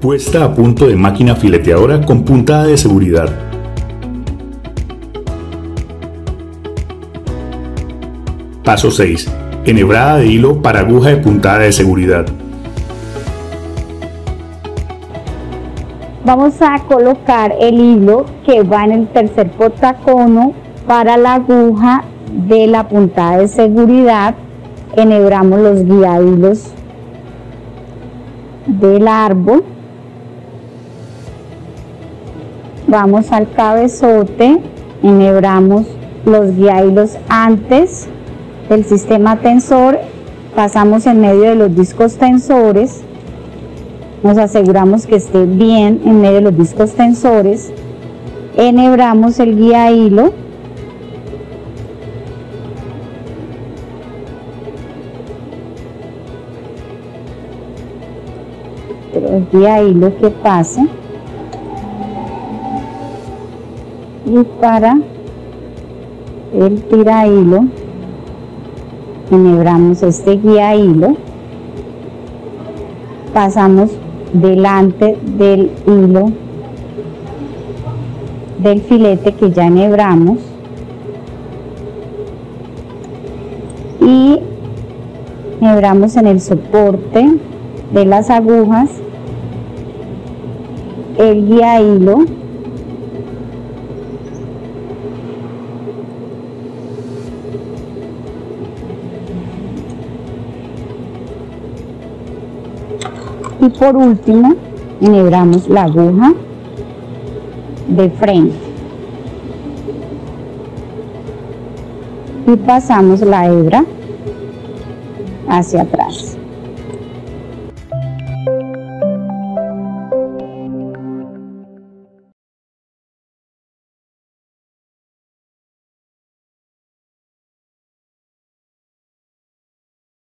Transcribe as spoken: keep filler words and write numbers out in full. puesta a punto de máquina fileteadora con puntada de seguridad. Paso seis. Enhebrada de hilo para aguja de puntada de seguridad. Vamos a colocar el hilo que va en el tercer portacono para la aguja de la puntada de seguridad. Enhebramos los guiahilos del árbol. Vamos al cabezote, enhebramos los guiahilos antes del sistema tensor, pasamos en medio de los discos tensores. Nos aseguramos que esté bien en medio de los discos tensores. Enhebramos el guía hilo. Pero el guía hilo que pase. Y para el tira hilo, enhebramos este guía hilo. Pasamos delante del hilo del filete que ya enhebramos y enhebramos en el soporte de las agujas el guía hilo y por último enhebramos la aguja de frente y pasamos la hebra hacia atrás.